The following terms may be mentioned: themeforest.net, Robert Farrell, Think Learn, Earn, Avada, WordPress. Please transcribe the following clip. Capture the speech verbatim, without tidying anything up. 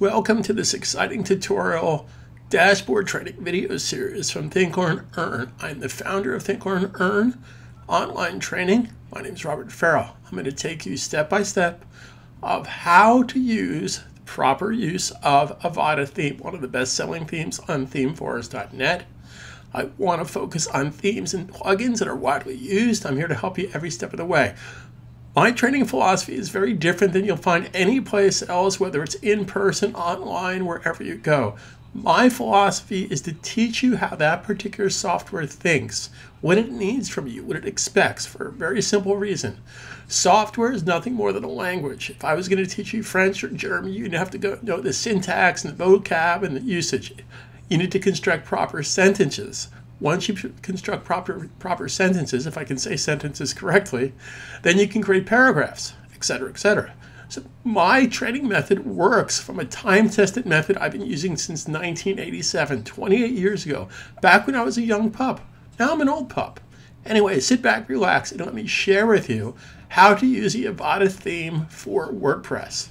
Welcome to this exciting tutorial dashboard training video series from Think Learn, Earn. I'm the founder of Think Learn, Earn online training. My name is Robert Farrell. I'm going to take you step by step of how to use the proper use of Avada theme, one of the best-selling themes on theme forest dot net. I want to focus on themes and plugins that are widely used. I'm here to help you every step of the way. My training philosophy is very different than you'll find any place else, whether it's in person, online, wherever you go. My philosophy is to teach you how that particular software thinks, what it needs from you, what it expects, for a very simple reason. Software is nothing more than a language. If I was going to teach you French or German, you'd have to go know the syntax and the vocab and the usage. You need to construct proper sentences. Once you construct proper proper sentences, if I can say sentences correctly, then you can create paragraphs, et cetera, et cetera. So my training method works from a time-tested method I've been using since nineteen eighty-seven, twenty-eight years ago, back when I was a young pup. Now I'm an old pup. Anyway, sit back, relax, and let me share with you how to use the Avada theme for WordPress.